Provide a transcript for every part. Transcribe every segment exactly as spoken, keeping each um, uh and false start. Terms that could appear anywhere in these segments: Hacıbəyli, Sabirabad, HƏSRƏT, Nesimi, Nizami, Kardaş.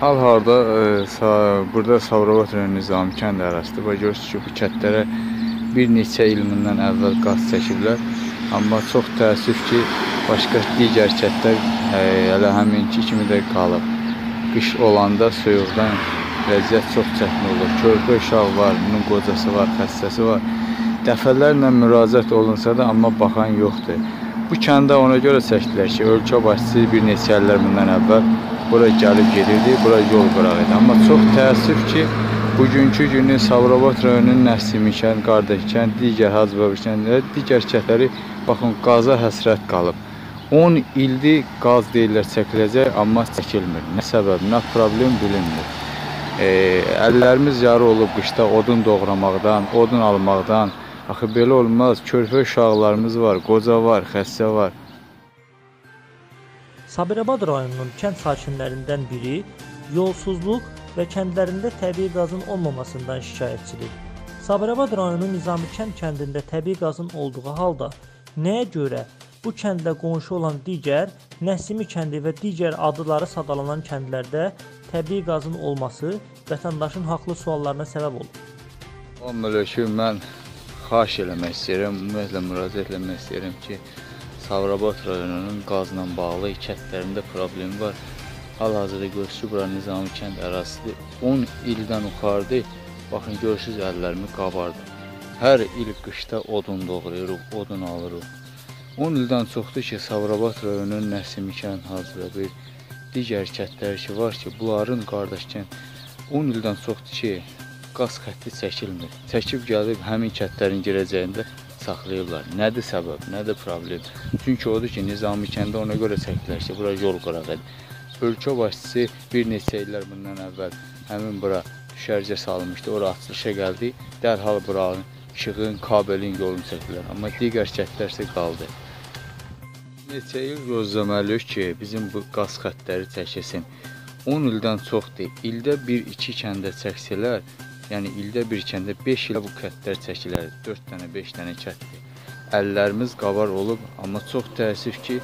Hal-harda burada Sabirabad rayonu Nizami kənd ərazisidir və görürsünüz ki, bu kəndlərə bir neçə il bundan əvvəl qaz çəkiblər. Amma çox təəssüf ki, başqa digər kəndlər hələ həminki kimi də qalıb. Qış olanda soyuqdan vəziyyət çox çətin olur. Körpə uşaq var, bunun qocası var, xəstəsi var. Dəfələrlə müraciət olunsa da, amma baxan yoxdur. Bu kəndə ona görə çəkdilər ki, ölkə başçısı bir neçə illər bundan əvvəl bura gəlib gedirdi, bura yol qırağı idi. Amma çox təəssüf ki, bugünkü günün Sabirabad rayonunun Nesimi kənd, Kardaş kənd, digər Hacıbəyli kəndləri, digər kəndləri, baxın, qaza həsrət qalıb. on ildir qaz deyirlər çəkiləcək, amma çəkilmir. Nə səbəb, nə problem bilinmir. E, əllərimiz yarı olub qışda odun doğramaqdan, odun almaqdan. Axı, belə olmaz, körpə uşaqlarımız var, qoca var, xəstə var. Sabirabad rayonunun kənd sakinlərindən biri yolsuzluq və kəndlərində təbii qazın olmamasından şikayətçidir. Sabirabad rayonunun Nizami kənd kəndində təbii qazın olduğu halda nəyə görə bu kəndlə qonşu olan digər Nesimi kəndi və digər adları sadalanan kəndlərdə təbii qazın olması vətəndaşın haqlı suallarına səbəb olur? O mülkü mən xahiş eləmək istəyirəm, ümumiyyətlə müraciət eləmək istəyirəm ki, Sabirabad rayonunun qazla bağlı kəndlərində problemi var. Hal-hazırda görürsünüz, bura Nizami kənd ərazisidir. on ildən yuxarıdır. Baxın, görürsünüz, əllərimi qabardı. Hər il qışda odun doğrayırıq, odun alırıq. on ildən çoxdur ki, Sabirabad rayonunun Nesimi kənd, Hacıbəyli, digər kəndlər ki var ki, bunların Qardaş kənd on ildən çoxdur ki, qaz xətti çəkilmir. Çəkib gəlib həmin kəndlərin girəcəyində saxlayırlar. Nədir səbəb, nədir problem? Çünki odur ki, Nizami kəndə ona görə çəkdilər ki, bura yol qırağı idi. Ölkə başçısı bir neçə illər bundan əvvəl həmin bura düşərgə salmışdı, ora açılışa gəldi, dərhal buranın işığın, kabelin yolunu çəkdilər. Amma digər kəndlər isə qaldı. Neçə il gözləməliyik ki, bizim bu qaz xətləri çəkilsin. on ildən çoxdur. İldə bir iki kəndə çəksələr, yəni ildə bir kəndə beş ilə bu kəndlər çəkilər, dörd dənə, beş dənə kənddir. Əllərimiz qabar olub, amma çox təəssüf ki,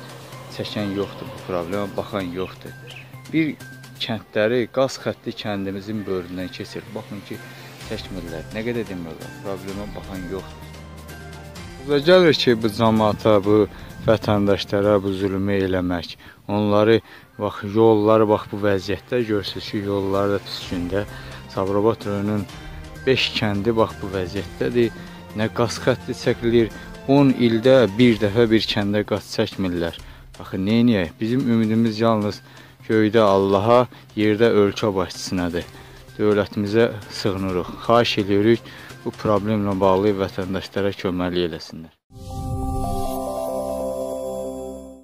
çəkən yoxdur bu problemə, baxan yoxdur. Bir kəndləri, qaz xətti kəndimizin bölümündən keçir. Baxın ki, çəkmirlər, nə qədər demirlər, problemə baxan yoxdur. Burada gəlir ki, bu cəmaata, bu vətəndaşlara bu zülmü eləmək, onları, bax, yolları, bax, bu vəziyyətdə görürsünüz ki, yolları da pis gündə. Sabirabad rayonunun beş kəndi bax bu vəziyyətdədir, nə qaz xətti çəkilir, on ildə bir dəfə bir kəndə qaz çəkmirlər. Baxı, neyniyək? Bizim ümidimiz yalnız göydə Allaha, yerdə ölkə başçısınadır. Dövlətimizə sığınırıq, xahiş edirik, bu problemlə bağlı vətəndaşlara köməklik eləsinlər.